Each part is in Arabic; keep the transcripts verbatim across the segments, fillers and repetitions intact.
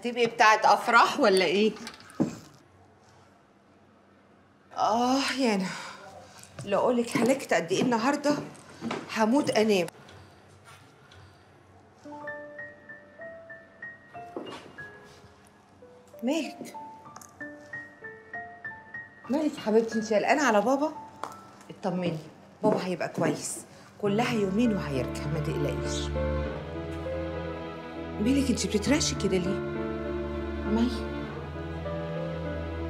هتبقي بتاعت افراح ولا ايه؟ اه يانا لو اقولك هلكت قد ايه النهارده هموت انام. مالك؟ مالك يا حبيبتي؟ انت قلقانه على بابا؟ اطمني، بابا هيبقى كويس، كلها يومين وهيرجع، ما تقلقيش. مالك انت بتترعشي كده ليه؟ مي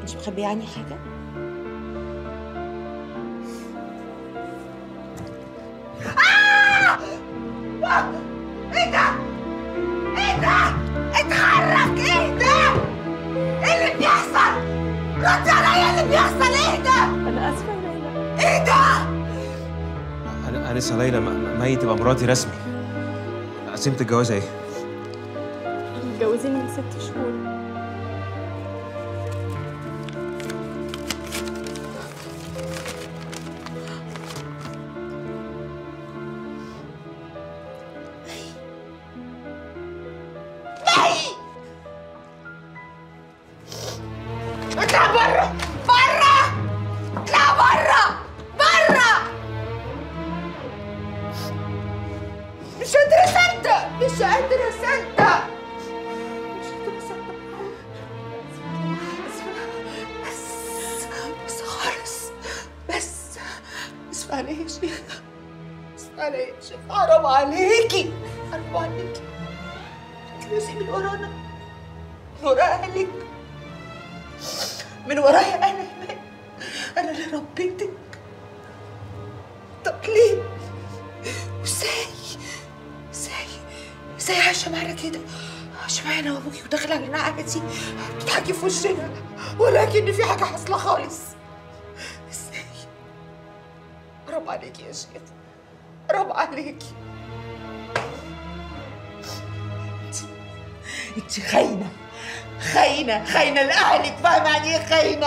انت مخبيه عني حاجه؟ آه! ايه ده؟ ايه ده؟ اتحرك! ايه ده؟ ايه اللي بيحصل؟ ردي عليا! اللي بيحصل ايه ده؟ انا اسفه يا ليلى. ايه ده؟ انا انسه ليلى، مي تبقى مراتي رسمي. عزيمه الجواز اهي. متجوزين من ست شهور. اطلع بره بره، اطلع بره بره. مش قادره اصدق، مش قادره اصدق. عليا يا شيخة، اسف عليا يا شيخة، حرام عليكي، حرام عليكي. اكنسي من ورانا، من ورا أهلك، من ورايا أنا يا مي، أنا اللي ربيتك. طب ليه؟ وإزاي؟ إزاي؟ إزاي عايشة معانا كده؟ عايشة معانا وأبوكي وداخلة علينا عادي، بتضحكي في وشنا، ولكن في حاجة حاصلة خالص. حرام عليكي يا شيخة، حرام عليكي. انت خاينة خاينة خاينة لأهلك، فاهمة يعني ايه خاينة؟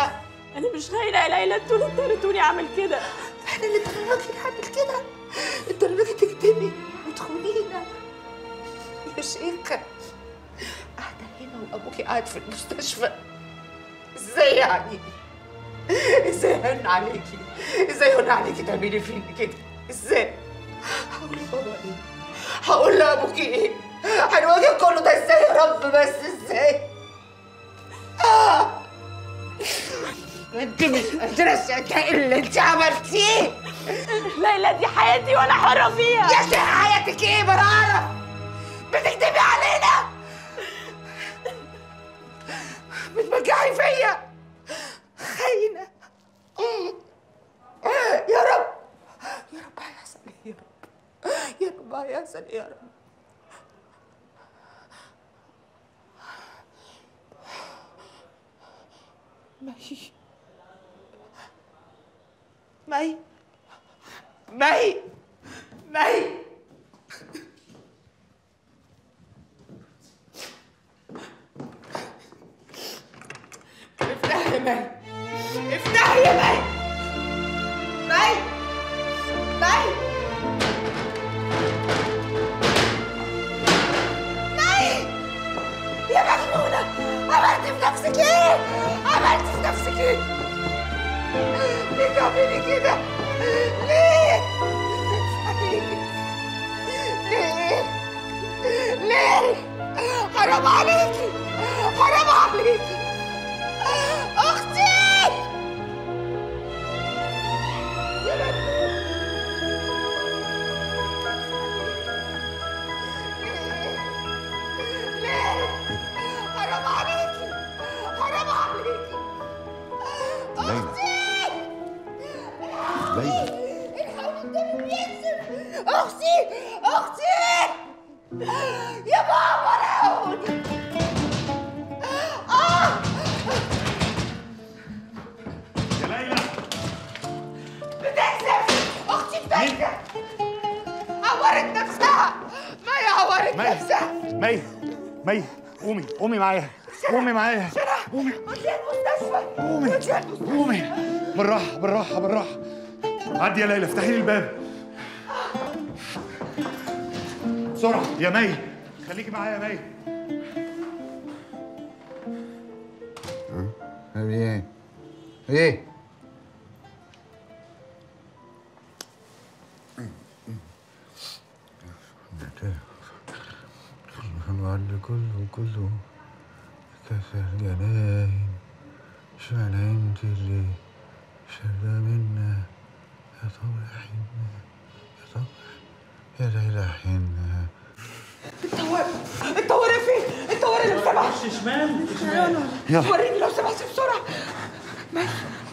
أنا مش خاينة يا ليلى، انتوا اللي اضطريتوني أعمل كده. أنا اللي اضطريتك أعمل كده، اضطريتك تكتمي وتخونينا يا شيخة. قاعدة هنا وأبوكي قاعد في المستشفى، إزاي يعني؟ ازاي هن عليكي؟ ازاي هن عليكي تعملي فيني كده؟ ازاي؟ هقول لبابا ايه؟ هقول لابوكي ايه؟ هنواجه كله ده ازاي يا رب؟ بس ازاي؟ اه انت مش قادره تصدقي اللي انت عملتيه. ليلى دي حياتي وانا حره فيها. يا شيخة حياتك ايه؟ ما انا اعرف. بتكدبي علينا، بتبجعي فيا، خاينة. يا رب يا رب هيحصل ايه يا رب؟ يا رب هيحصل ايه يا رب؟ مي مي مي مي افتحي يا مي، افتحي يا مي. مي مي مي يا مجنونة، عملتي في نفسك ايه؟ عملتي في نفسك ايه؟ ليه تعملي كده؟ ليه؟ ليه؟ ليه؟ حرام عليكي، حرام عليكي. أختي يا مجنون، ليه؟ حرام عليكي، حرام عليكي. أختي ليلى، الحقيقة ده بيكذب. أختي أختي يا بابا، راقوني. آه عورت نفسها، مي عورت نفسها. مي مي قومي قومي معايا، قومي معايا، قومي المستشفى، قومي قومي. بالراحة بالراحة بالراحة. عدي يا ليلى، افتحي لي الباب بسرعة يا مي، خليكي معايا يا مي. ايه ايه كله كله كله كسر جناين شمعنا انت اللي شرى منا يا طبع حنا يا طبع يا ليلى حنا. انت ورا انت ورا فين؟ انت ورا اللي بسبعة وش شمال شمال وريني لو سمحت بسرعة. مي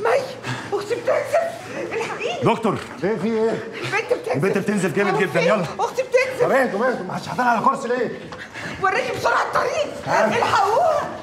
مي اختي بتنزل الحقيقي دكتور. ايه في ايه؟ البنت بتنزل البنت بتنزل جامد جدا. يلا اختي بتنزل. طب اهدوا اهدوا ما حدش حاططها على كرسي ليه؟ وريني بسرعة الطريق الحقوها.